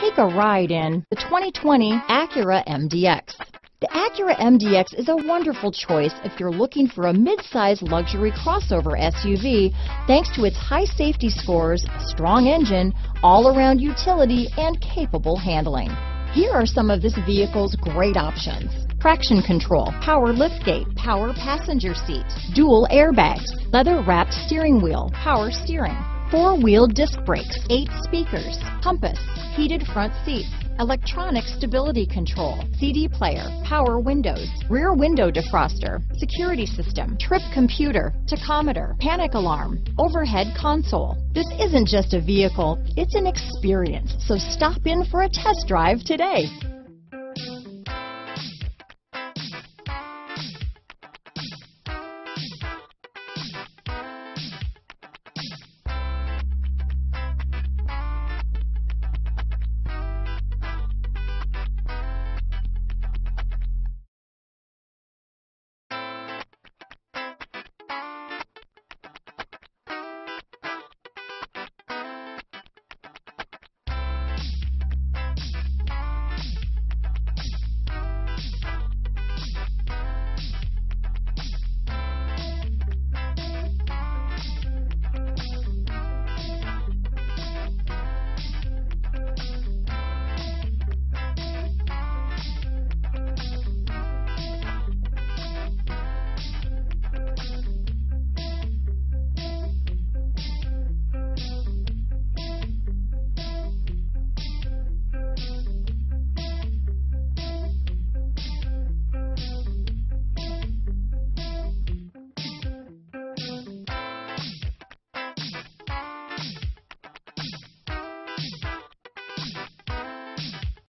Take a ride in the 2020 Acura MDX. The Acura MDX is a wonderful choice if you're looking for a mid-size luxury crossover SUV thanks to its high safety scores, strong engine, all-around utility, and capable handling. Here are some of this vehicle's great options: traction control, power liftgate, power passenger seat, dual airbags, leather-wrapped steering wheel, power steering, four-wheel disc brakes, 8 speakers, compass, heated front seats, electronic stability control, CD player, power windows, rear window defroster, security system, trip computer, tachometer, panic alarm, overhead console. This isn't just a vehicle, it's an experience, so stop in for a test drive today.